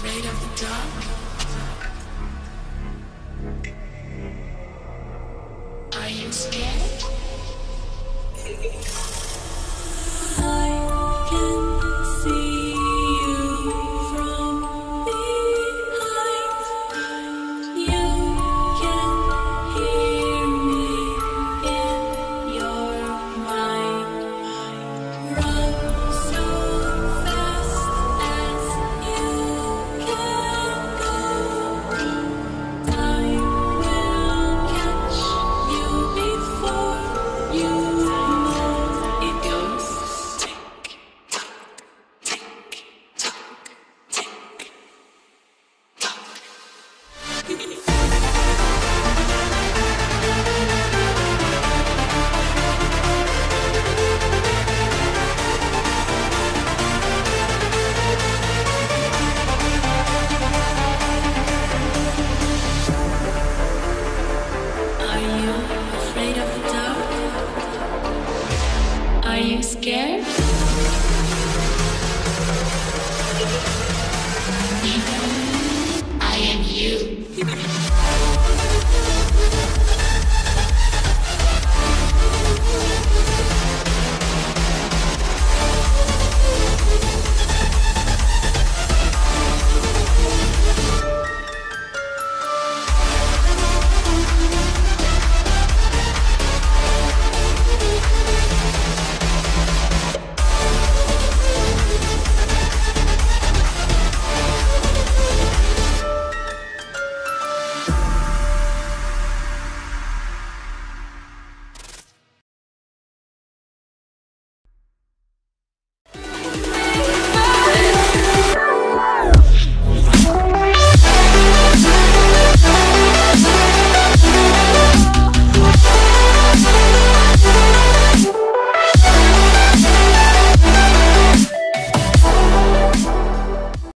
afraid of the dark? Are you scared?